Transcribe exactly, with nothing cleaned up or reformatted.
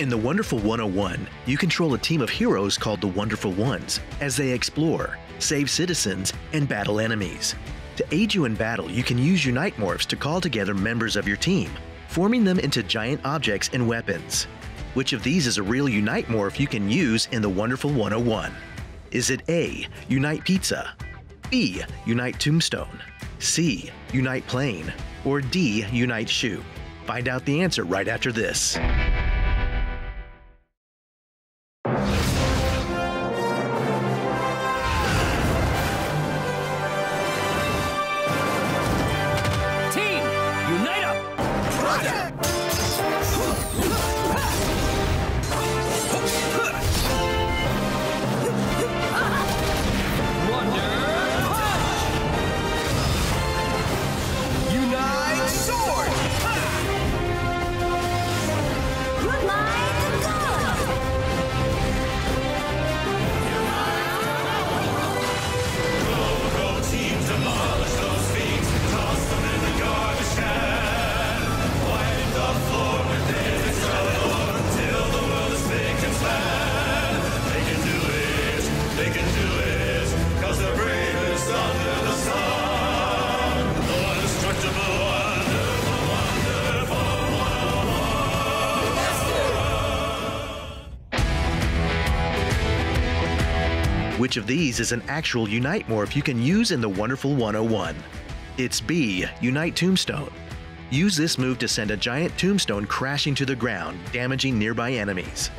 In The Wonderful one oh one, you control a team of heroes called the Wonderful Ones as they explore, save citizens, and battle enemies. To aid you in battle, you can use Unite Morphs to call together members of your team, forming them into giant objects and weapons. Which of these is a real Unite Morph you can use in The Wonderful one oh one? Is it A, Unite Pizza, B, Unite Tombstone, C, Unite Plane, or D, Unite Shoe? Find out the answer right after this. Which of these is an actual Unite Morph you can use in The Wonderful one oh one? It's B, Unite Tombstone. Use this move to send a giant tombstone crashing to the ground, damaging nearby enemies.